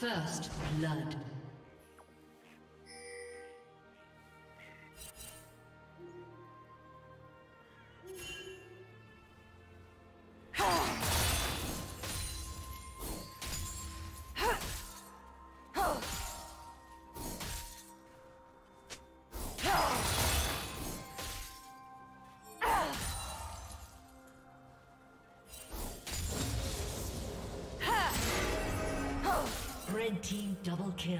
First blood. Red team double kill.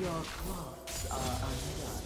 Your clothes are undone.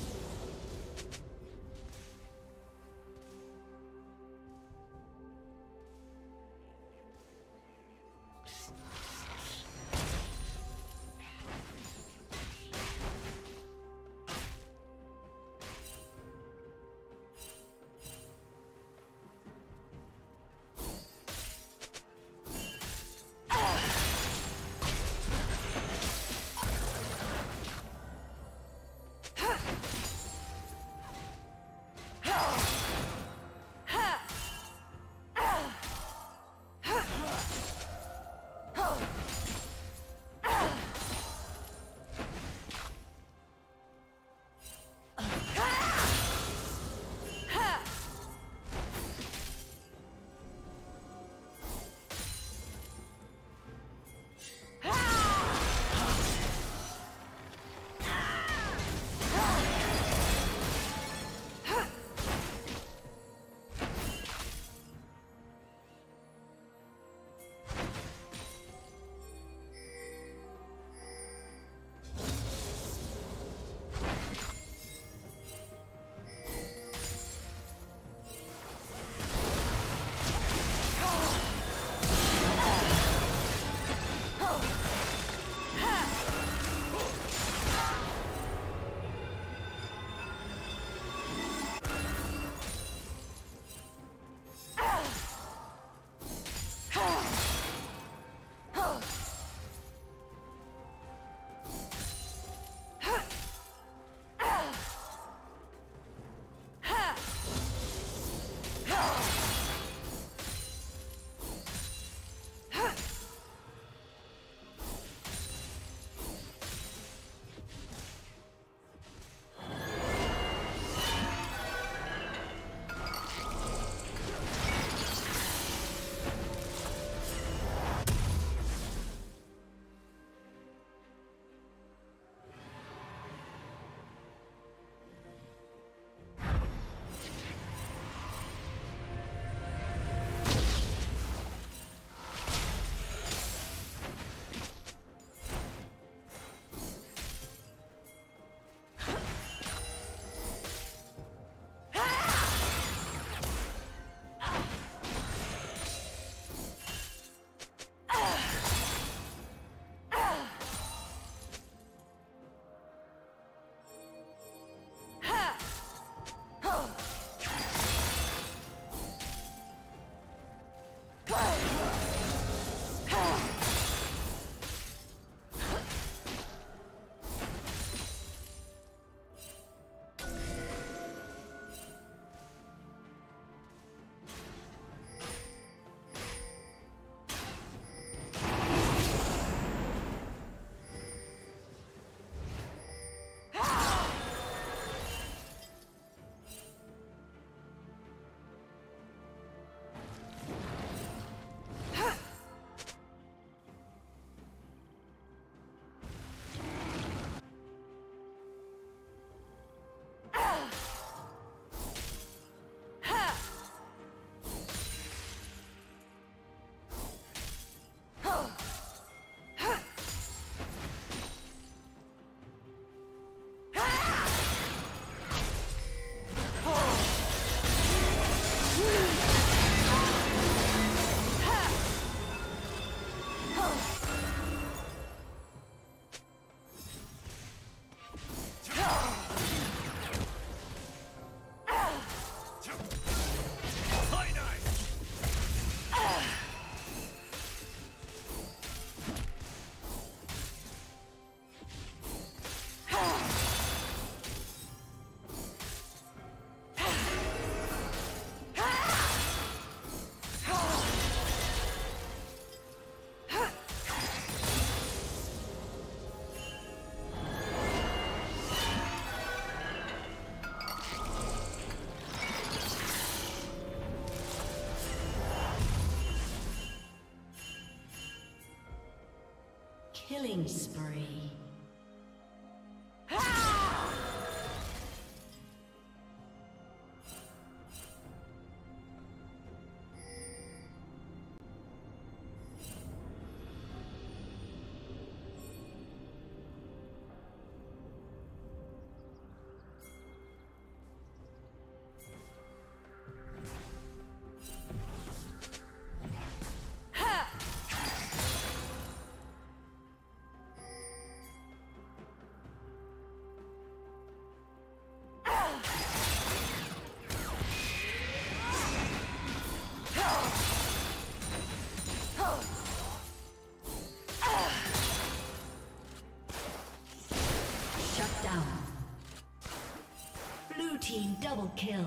Killing spree. Double kill.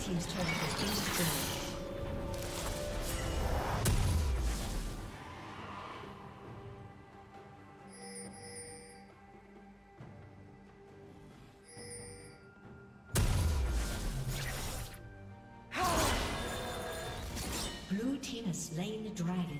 Team's turret has been destroyed. Blue team has slain the dragon.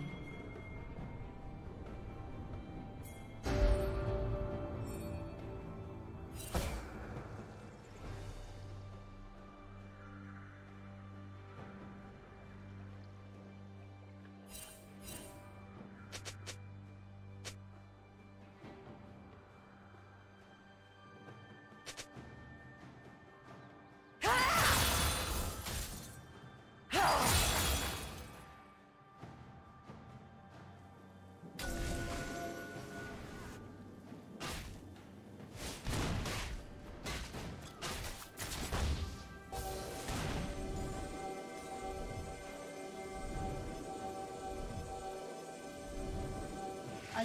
A